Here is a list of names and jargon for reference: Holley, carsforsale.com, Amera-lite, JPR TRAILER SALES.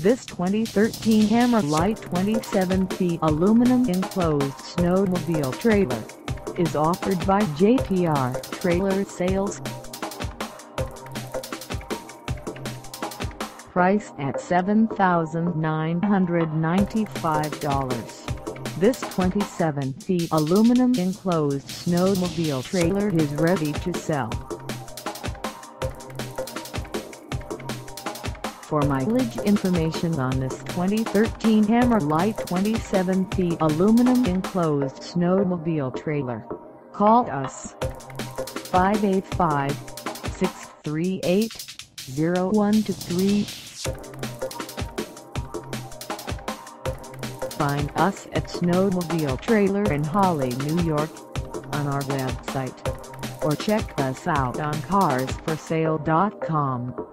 This 2013 Amera-lite 27-feet aluminum enclosed snowmobile trailer is offered by JPR Trailer Sales. Price at $7,995. This 27-feet aluminum enclosed snowmobile trailer is ready to sell. For mileage information on this 2013 Amera-lite 27-feet aluminum enclosed snowmobile trailer, call us 585-638-0123. Find us at Snowmobile Trailer in Holley, New York, on our website, or check us out on carsforsale.com.